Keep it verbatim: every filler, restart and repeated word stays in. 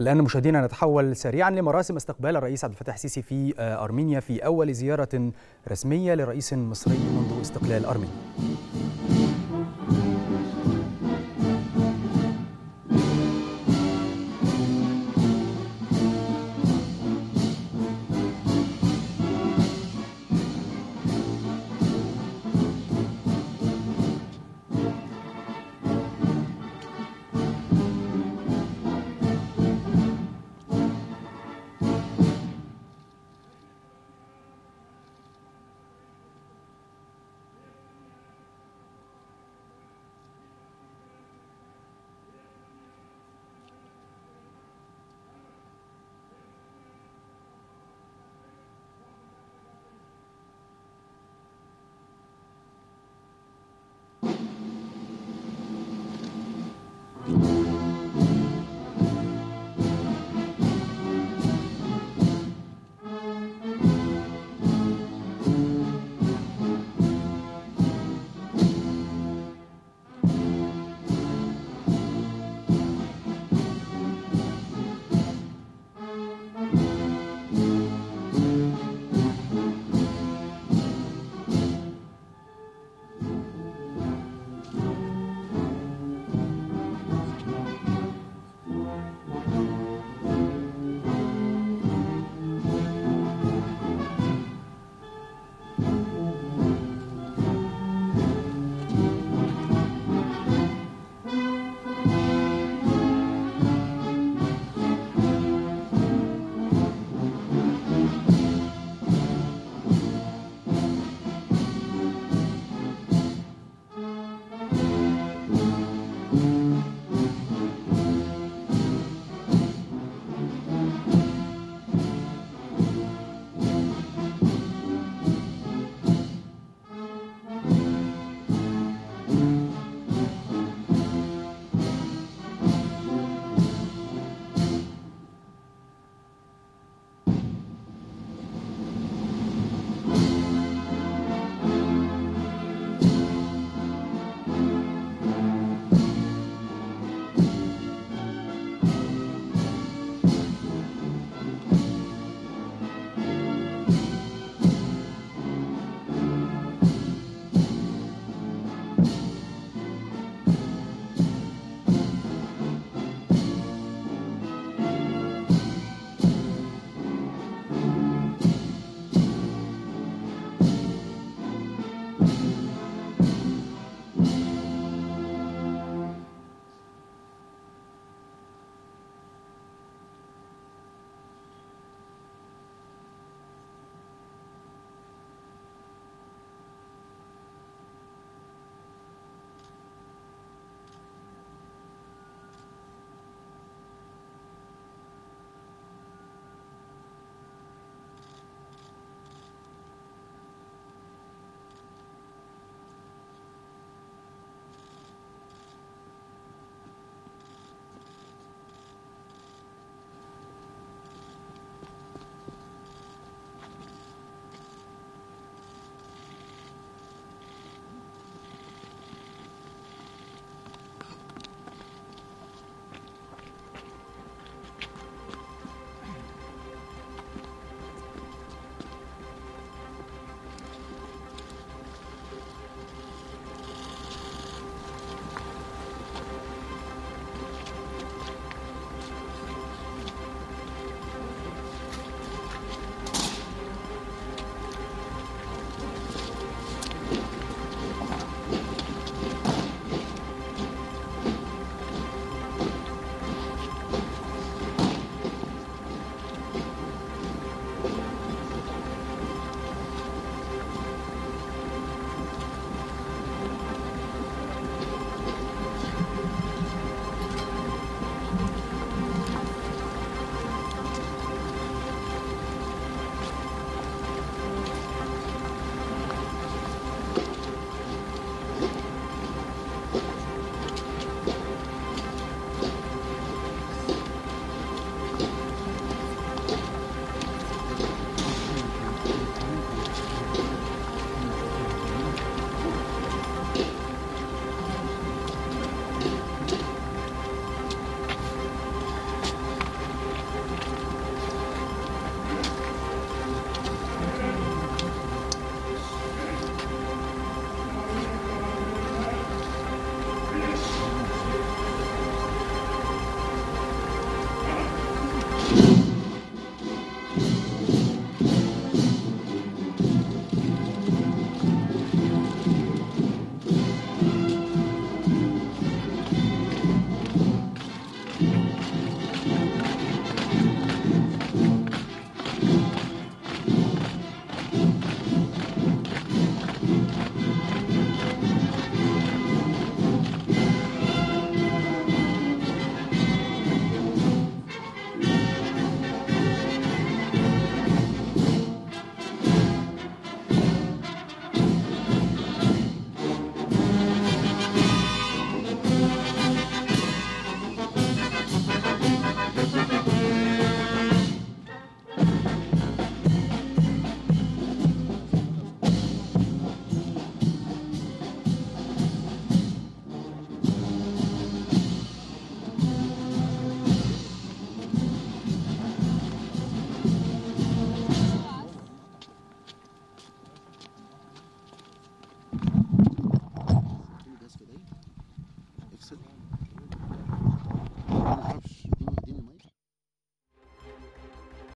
الآن مشاهدينا نتحول سريعا لمراسم استقبال الرئيس عبد الفتاح السيسي في أرمينيا في أول زيارة رسمية لرئيس مصري منذ استقلال أرمينيا. Thank you.